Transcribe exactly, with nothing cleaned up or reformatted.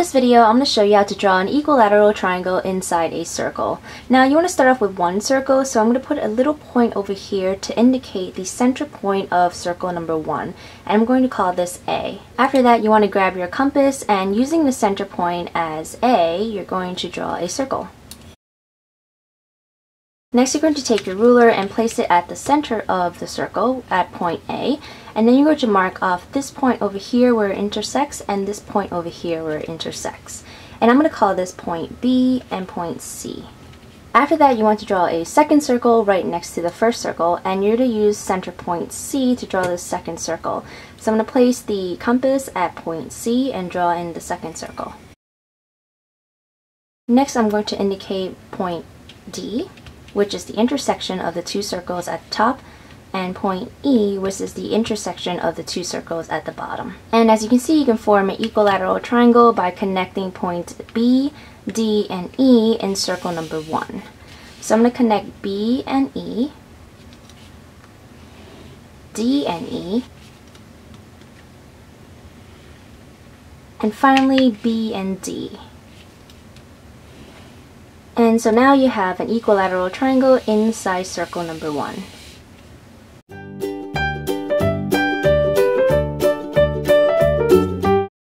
this video, I'm going to show you how to draw an equilateral triangle inside a circle. Now, you want to start off with one circle, so I'm going to put a little point over here to indicate the center point of circle number one, and I'm going to call this A. After that, you want to grab your compass, and using the center point as A, you're going to draw a circle. Next, you're going to take your ruler and place it at the center of the circle at point A, and then you're going to mark off this point over here where it intersects and this point over here where it intersects. And I'm going to call this point B and point C. After that, you want to draw a second circle right next to the first circle, and you're going to use center point C to draw the second circle. So I'm going to place the compass at point C and draw in the second circle. Next, I'm going to indicate point D, which is the intersection of the two circles at the top, and point E, which is the intersection of the two circles at the bottom. And as you can see, you can form an equilateral triangle by connecting points B, D, and E in circle number one. So I'm going to connect B and E, D and E, and finally B and D. And so now you have an equilateral triangle inside circle number one.